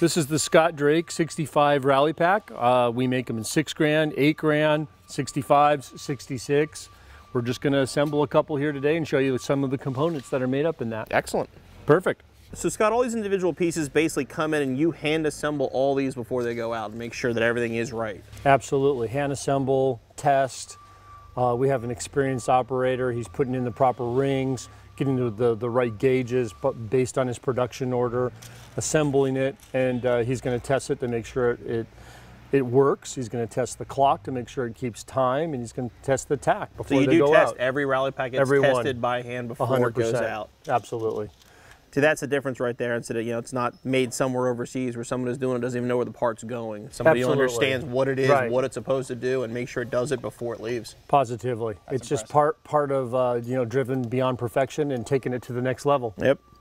This is the Scott Drake 65 Rally Pac. We make them in 6 grand, 8 grand, 65s, 66. We're just gonna assemble a couple here today and show you some of the components that are made up in that. Excellent. Perfect. So Scott, all these individual pieces basically come in and you hand assemble all these before they go out and make sure that everything is right. Absolutely, hand assemble, test. We have an experienced operator. He's putting in the proper rings, getting the right gauges but based on his production order, assembling it, and he's gonna test it to make sure it works. He's gonna test the clock to make sure it keeps time, and he's gonna test the tack before they go out. So you do test every Rally Pac tested by hand before 100%. It goes out? Absolutely. See, that's the difference right there. Instead of, you know, it's not made somewhere overseas where someone is doing it doesn't even know where the part's going. Somebody who understands what it is, what it's supposed to do, and make sure it does it before it leaves. Positively. That's impressive. Just part of, you know, driven beyond perfection and taking it to the next level. Yep.